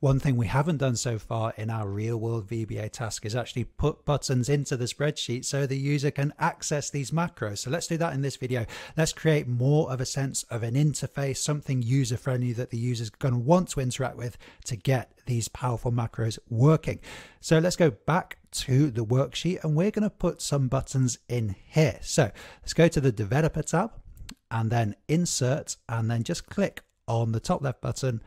One thing we haven't done so far in our real world VBA task is actually put buttons into the spreadsheet so the user can access these macros. So let's do that in this video. Let's create more of a sense of an interface, something user friendly that the user's going to want to interact with to get these powerful macros working. So let's go back to the worksheet and we're going to put some buttons in here. So let's go to the developer tab and then insert, and then just click on the top left button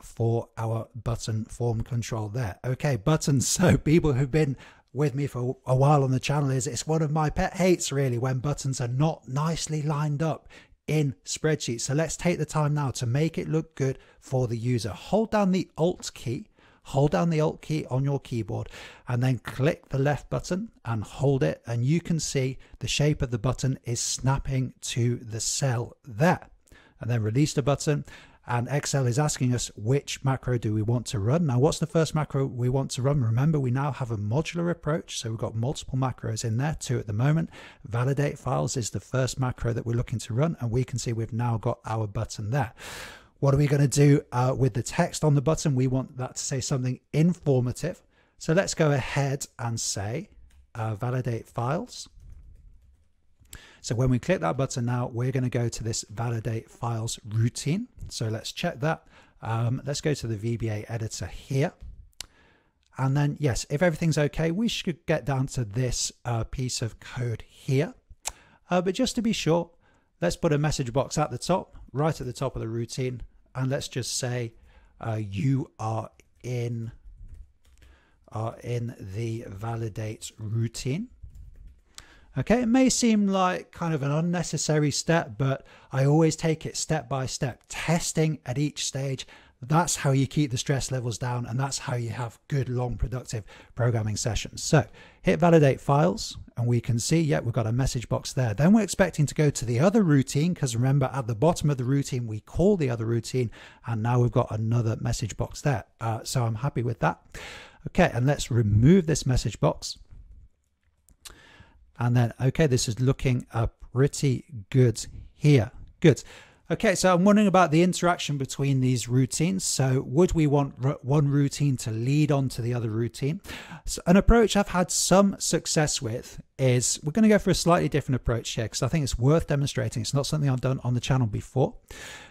for our button form control there. Okay, buttons. So people who've been with me for a while on the channel, it's one of my pet hates really when buttons are not nicely lined up in spreadsheets. So let's take the time now to make it look good for the user. Hold down the Alt key. Hold down the Alt key on your keyboard and then click the left button and hold it, and you can see the shape of the button is snapping to the cell there. And then release the button, and Excel is asking us which macro do we want to run. Now, what's the first macro we want to run? Remember, we now have a modular approach, so we've got multiple macros in there, 2 at the moment. Validate files is the first macro that we're looking to run, and we can see we've now got our button there. What are we going to do with the text on the button? We want that to say something informative. So let's go ahead and say validate files. So when we click that button now, we're going to go to this validate files routine. So let's check that. Let's go to the VBA editor here. And then, yes, if everything's okay, we should get down to this piece of code here. But just to be sure, let's put a message box at the top, right at the top of the routine, and let's just say you are in the validate routine. Okay, it may seem like kind of an unnecessary step, but I always take it step by step, testing at each stage. That's how you keep the stress levels down, and that's how you have good, long, productive programming sessions. So hit validate files, and we can see, yeah, we've got a message box there. Then we're expecting to go to the other routine, because remember, at the bottom of the routine, we call the other routine, and now we've got another message box there. So I'm happy with that. Okay, and let's remove this message box. And then, okay, this is looking pretty good here. Good. Okay, so I'm wondering about the interaction between these routines. So would we want one routine to lead on to the other routine? So an approach I've had some success with is, we're going to go for a slightly different approach here because I think it's worth demonstrating. It's not something I've done on the channel before.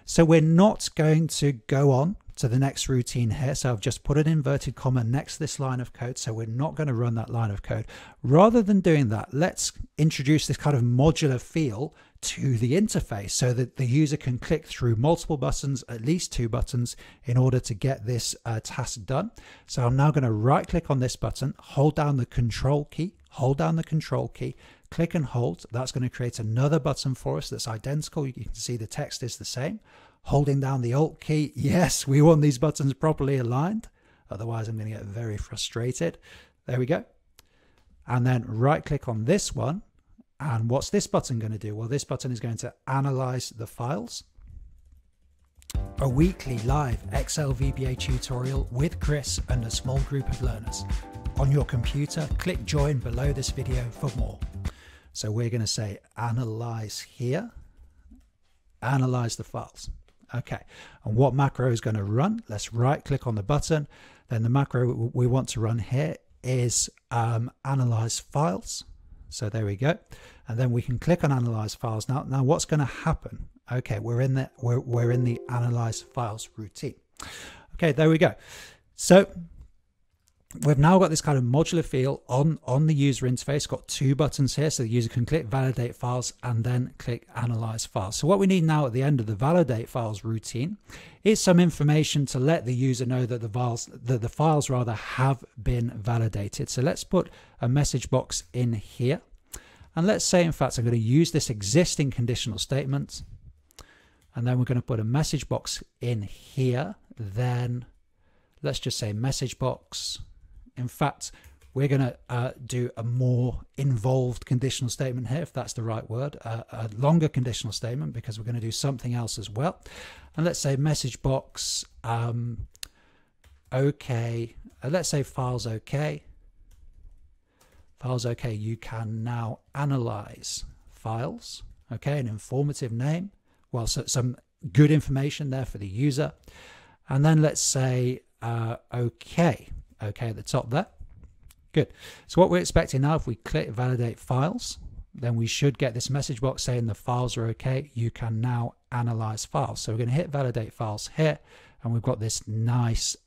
So we're not going to go on to the next routine here. So I've just put an inverted comma next to this line of code. So we're not going to run that line of code. Rather than doing that, let's introduce this kind of modular feel to the interface so that the user can click through multiple buttons, at least 2 buttons, in order to get this task done. So I'm now going to right click on this button, hold down the control key, hold down the control key, click and hold. That's going to create another button for us that's identical. You can see the text is the same. Holding down the Alt key. Yes, we want these buttons properly aligned. Otherwise, I'm going to get very frustrated. There we go. And then right click on this one. And what's this button going to do? Well, this button is going to analyze the files. A weekly live Excel VBA tutorial with Chris and a small group of learners. On your computer, click join below this video for more. So we're going to say analyze here, analyze the files. Okay, and what macro is going to run? Let's right click on the button. Then the macro we want to run here is analyze files. So there we go. And then we can click on analyze files now. Now what's going to happen? Okay, we're in the analyze files routine. Okay, there we go. So we've now got this kind of modular feel on the user interface. Got 2 buttons here, so the user can click validate files and then click analyze files. So what we need now at the end of the validate files routine is some information to let the user know that the files have been validated. So let's put a message box in here, and let's say, in fact, I'm going to use this existing conditional statement, and then we're going to put a message box in here. Then let's just say message box. In fact, we're going to do a more involved conditional statement here, if that's the right word, a longer conditional statement, because we're going to do something else as well. And let's say message box, okay, let's say files okay, you can now analyze files, okay, an informative name, well, so some good information there for the user. And then let's say OK at the top there. Good. So what we're expecting now, if we click validate files, then we should get this message box saying the files are OK. You can now analyze files. So we're going to hit validate files here, and we've got this nice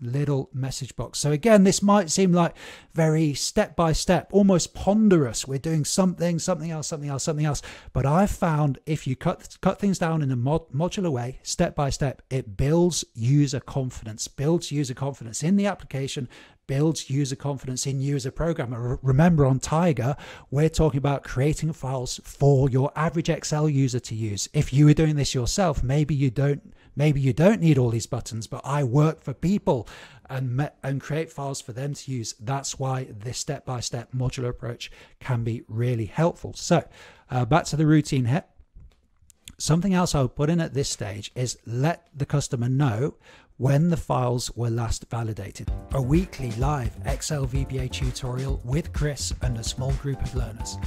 little message box. So again, this might seem like very step-by-step, almost ponderous. We're doing something, something else, something else, something else. But I've found if you cut things down in a modular way, step-by-step, it builds user confidence, in the application, builds user confidence in you as a programmer. Remember, on Tiger, we're talking about creating files for your average Excel user to use. If you were doing this yourself, maybe you don't need all these buttons, but I work for people and create files for them to use. That's why this step-by-step modular approach can be really helpful. So back to the routine here. Something else I'll put in at this stage is let the customer know when the files were last validated. A weekly live Excel VBA tutorial with Chris and a small group of learners.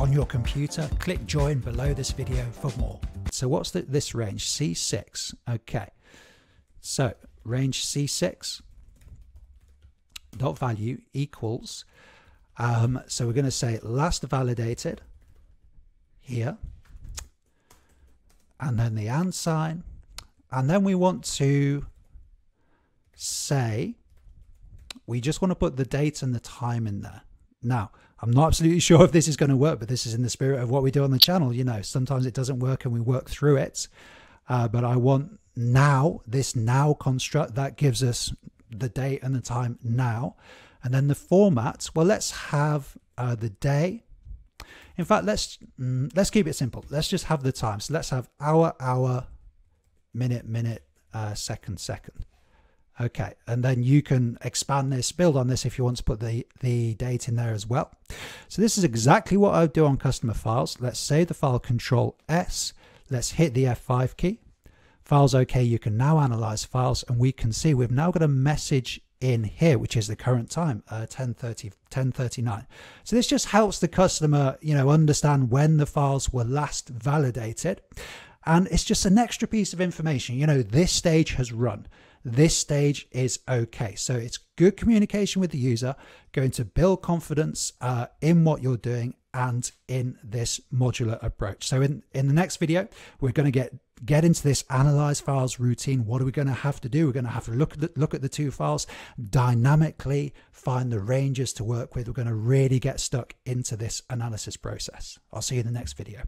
On your computer, click join below this video for more. So what's this range? C6. Okay. So range C6 dot value equals. So we're going to say last validated here, and then the and sign, and then we want to say we just want to put the date and the time in there. Now, I'm not absolutely sure if this is going to work, but this is in the spirit of what we do on the channel. You know, sometimes it doesn't work and we work through it. But I want now, this now construct that gives us the date and the time now. And then the format, well, let's have the day. In fact, let's keep it simple. Let's just have the time. So let's have hour, minute, minute, second. Okay, and then you can expand this, build on this if you want to put the date in there as well. So this is exactly what I would do on customer files. Let's save the file, Control S. Let's hit the F5 key. Files OK, you can now analyze files, and we can see we've now got a message in here, which is the current time, 10:39. So this just helps the customer, you know, understand when the files were last validated. And it's just an extra piece of information. You know, this stage has run. This stage is okay. So it's good communication with the user, going to build confidence in what you're doing and in this modular approach. So in the next video, we're going to get into this analyze files routine. What are we going to have to do? We're going to have to look at the two files, dynamically find the ranges to work with. We're going to really get stuck into this analysis process. I'll see you in the next video.